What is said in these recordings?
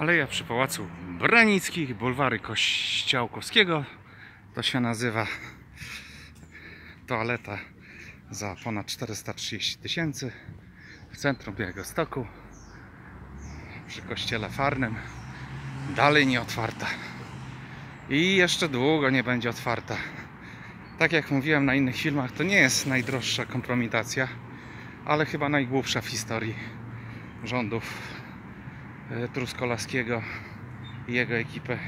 Aleja przy Pałacu Branickich, Bulwary Kościołkowskiego. To się nazywa toaleta za ponad 430 000 w centrum Białegostoku, przy kościele Farnym. Dalej nie otwarta i jeszcze długo nie będzie otwarta. Tak jak mówiłem na innych filmach, to nie jest najdroższa kompromitacja, ale chyba najgłupsza w historii rządów Truskolaskiego i jego ekipy.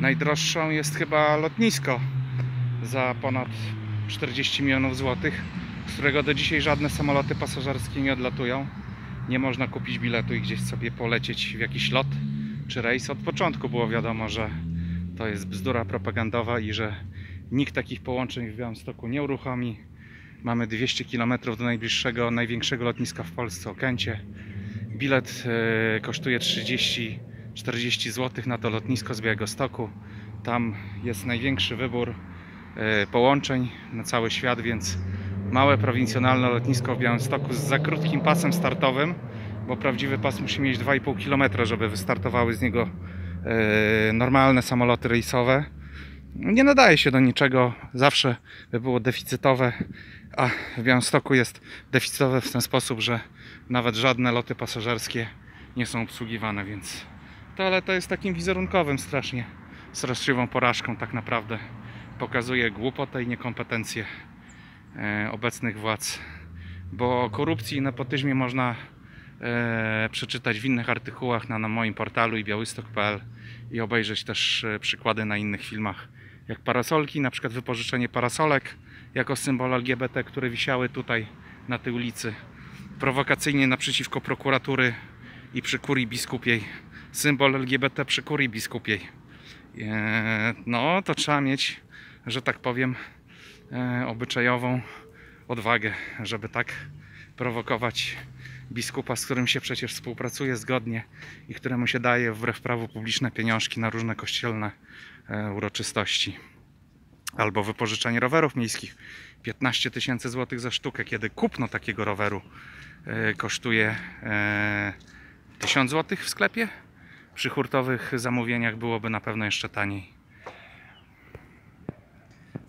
Najdroższą jest chyba lotnisko za ponad 40 milionów złotych, z którego do dzisiaj żadne samoloty pasażerskie nie odlatują. Nie można kupić biletu i gdzieś sobie polecieć w jakiś lot czy rejs. Od początku było wiadomo, że to jest bzdura propagandowa i że nikt takich połączeń w Białymstoku nie uruchomi. Mamy 200 km do najbliższego, największego lotniska w Polsce, Okęcie. Bilet kosztuje 30-40 zł na to lotnisko z Białegostoku. Tam jest największy wybór połączeń na cały świat, więc małe prowincjonalne lotnisko w Białymstoku z za krótkim pasem startowym, bo prawdziwy pas musi mieć 2,5 km, żeby wystartowały z niego normalne samoloty rejsowe. Nie nadaje się do niczego, zawsze było deficytowe, a w Białymstoku jest deficytowe w ten sposób, że nawet żadne loty pasażerskie nie są obsługiwane, więc to jest takim wizerunkowym strasznie straszliwą porażką, tak naprawdę pokazuje głupotę i niekompetencję obecnych władz, bo o korupcji i nepotyzmie można przeczytać w innych artykułach na moim portalu i białystok.pl i obejrzeć też przykłady na innych filmach, jak parasolki, na przykład wypożyczenie parasolek jako symbol LGBT, które wisiały tutaj na tej ulicy, prowokacyjnie naprzeciwko prokuratury i przy kurii biskupiej, symbol LGBT przy kurii biskupiej. No to trzeba mieć, że tak powiem, obyczajową odwagę, żeby tak prowokować biskupa, z którym się przecież współpracuje zgodnie i któremu się daje wbrew prawu publiczne pieniążki na różne kościelne uroczystości. Albo wypożyczanie rowerów miejskich. 15 000 złotych za sztukę, kiedy kupno takiego roweru kosztuje 1000 zł w sklepie. Przy hurtowych zamówieniach byłoby na pewno jeszcze taniej.